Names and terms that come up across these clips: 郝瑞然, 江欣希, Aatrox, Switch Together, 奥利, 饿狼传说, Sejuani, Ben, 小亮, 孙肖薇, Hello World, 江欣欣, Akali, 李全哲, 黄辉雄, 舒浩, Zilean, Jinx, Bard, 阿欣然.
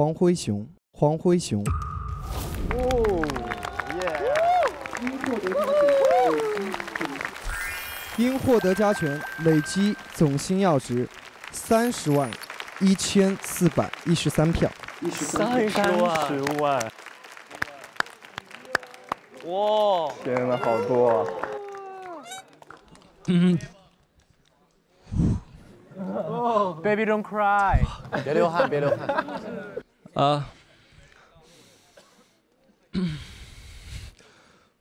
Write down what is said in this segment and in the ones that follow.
黄辉雄，黄辉雄。哦，耶！因获得加权，累积总星耀值301413票。30万！哇！天哪，好多啊！嗯。 Baby, don't cry. 别流汗，别流汗。啊，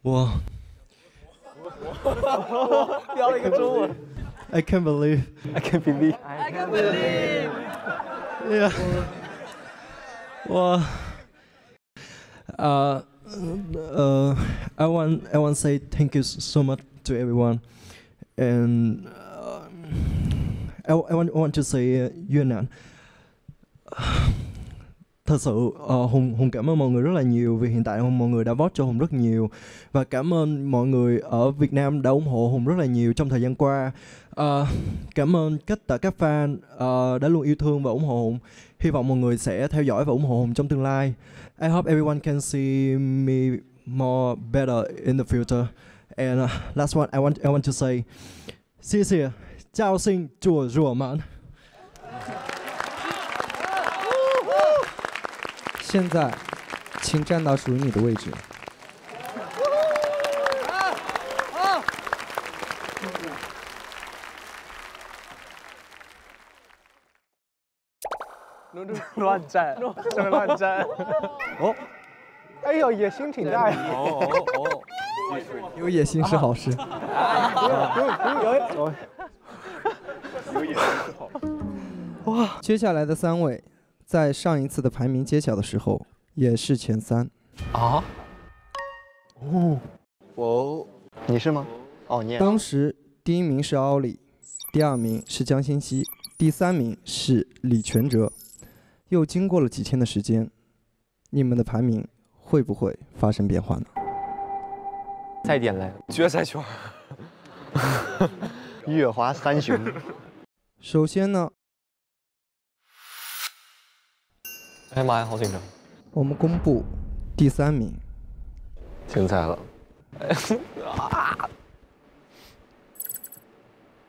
我标了一个中文。I can't believe. I can't believe. I can't believe. Yeah. I want to say thank you so much to everyone, and. I want to say Việt Nam. Thật sự Hùng cảm ơn mọi người rất là nhiều vì hiện tại mọi người đã vote cho Hùng rất nhiều, và cảm ơn mọi người ở Việt Nam đã ủng hộ Hùng rất là nhiều trong thời gian qua. Cảm ơn tất cả các fan đã luôn yêu thương và ủng hộ Hùng. Hy vọng mọi người sẽ theo dõi và ủng hộ Hùng trong tương lai. I hope everyone can see me more better in the future. And last one, I want to say, see you. 交心做热门。现在，请站到属于你的位置。乱站，这个乱站。哦，哎呦，野心挺大呀。有野心是好事。有。 哇！接下来的三位，在上一次的排名揭晓的时候也是前三。啊？哦，我，你是吗？哦，你。当时第一名是奥利，第二名是江欣希，第三名是李全哲。又经过了几天的时间，你们的排名会不会发生变化呢？再点来，决赛圈。月华三雄。首先呢，哎妈呀，好紧张！我们公布第三名。精彩了！啊！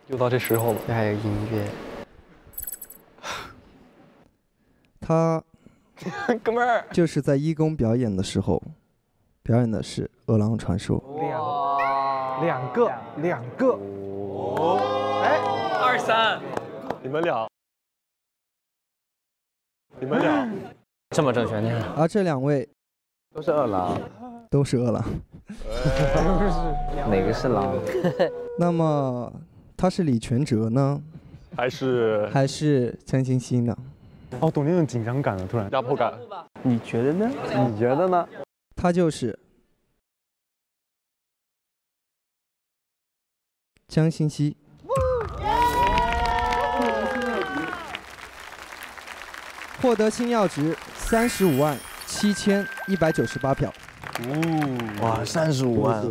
又到这时候了。这还有音乐。他哥们儿就是在一公表演的时候，表演的是《饿狼传说》。两个。 哎，23，你们俩，这么正确呢？而这两位都是饿狼，都是饿狼，哪个是狼？那么他是李全哲呢，还是江欣欣呢？哦，懂那种紧张感了，突然压迫感。你觉得呢？你觉得呢？他就是。 江欣希，获得星耀值357198票。哦，哇，35万！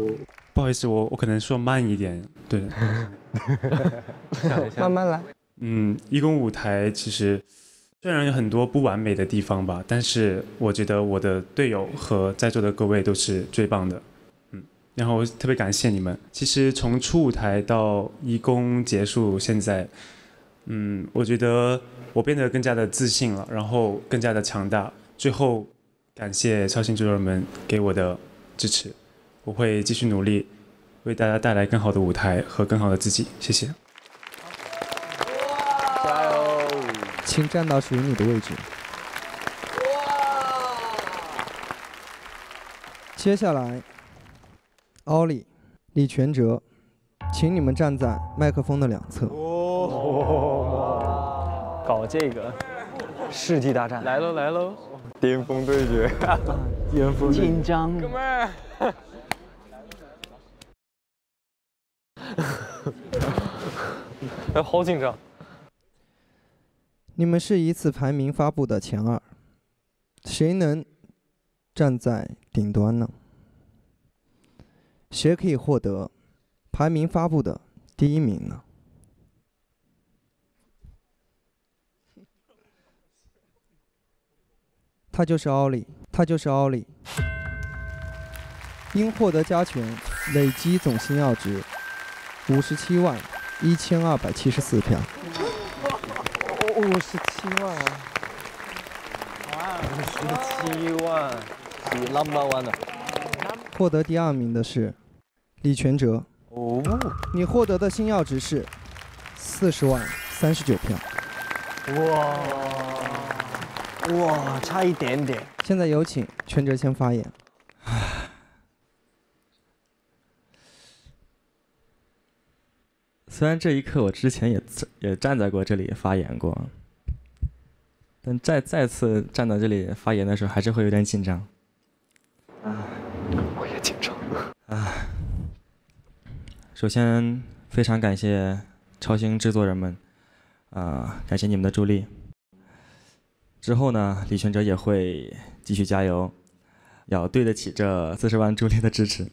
不好意思，我可能说慢一点，对。慢慢来。嗯，一公舞台其实虽然有很多不完美的地方吧，但是我觉得我的队友和在座的各位都是最棒的。 然后特别感谢你们。其实从初舞台到一公结束，现在，我觉得我变得更加的自信了，然后更加的强大。最后，感谢超星制作人们给我的支持，我会继续努力，为大家带来更好的舞台和更好的自己。谢谢。加油！请站到属于你的位置。接下来。 奥利、李全哲，请你们站在麦克风的两侧。哦，搞这个世纪大战来喽来喽！巅峰对决，巅峰紧张，哥们儿。哎，好紧张！你们是一次排名发布的前二，谁能站在顶端呢？ 谁可以获得排名发布的第一名呢？他就是奥利，他就是奥利。应获得加权，累积总星耀值571274票。57万啊！哇，57万 ，number one 啊！获得第二名的是李全哲。哦，你获得的星耀值是40万39票。哇，哇，差一点点。现在有请全哲先发言。 虽然这一刻我之前也站在过这里发言过，但再次站到这里发言的时候，还是会有点紧张。啊，我也紧张。啊，首先非常感谢超星制作人们，感谢你们的助力。之后呢，李全哲也会继续加油，要对得起这40万助力的支持。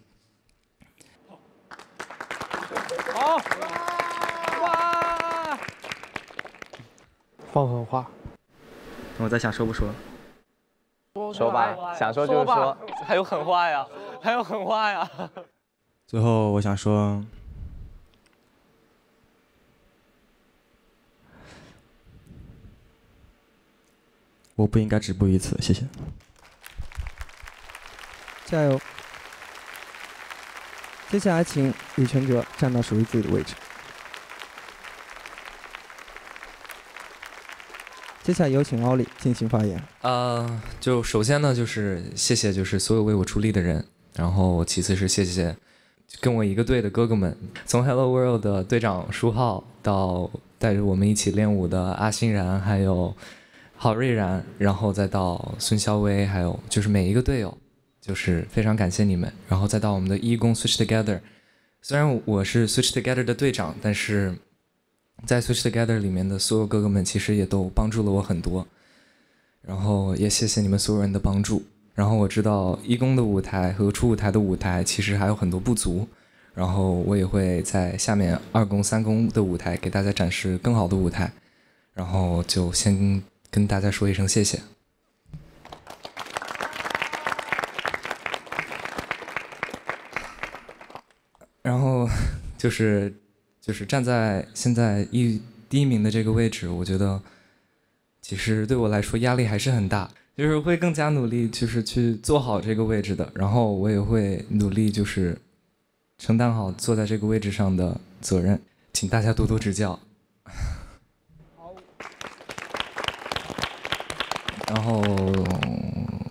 放狠话，我在想说不说，说吧，想说就是说，还有狠话呀，还有狠话呀。最后我想说，我不应该止步于此，谢谢。加油！接下来请李全哲站到属于自己的位置。 接下来有请奥利进行发言。就首先呢，就是谢谢就是所有为我出力的人，然后其次是谢谢跟我一个队的哥哥们，从 Hello World 的队长舒浩到带着我们一起练舞的阿欣然，还有郝瑞然，然后再到孙肖薇，还有就是每一个队友，就是非常感谢你们。然后再到我们的义工 Switch Together， 虽然我是 Switch Together 的队长，但是 在 Switch Together 里面的所有哥哥们，其实也都帮助了我很多，然后也谢谢你们所有人的帮助。然后我知道一公的舞台和初舞台的舞台其实还有很多不足，然后我也会在下面二公、三公的舞台给大家展示更好的舞台。然后就先跟大家说一声谢谢。然后就是 站在现在第一名的这个位置，我觉得其实对我来说压力还是很大，就是会更加努力，就是去做好这个位置的。然后我也会努力，就是承担好坐在这个位置上的责任，请大家多多指教。好。然后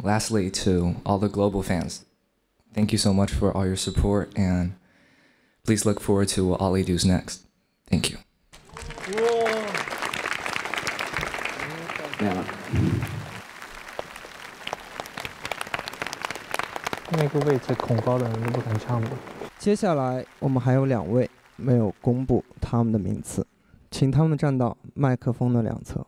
，lastly to all the global fans, thank you so much for all your support and. Please look forward to what Ollie does next. Thank you. 那个位置恐高的人都不敢唱了。接下来我们还有2位没有公布他们的名次，请他们站到麦克风的两侧。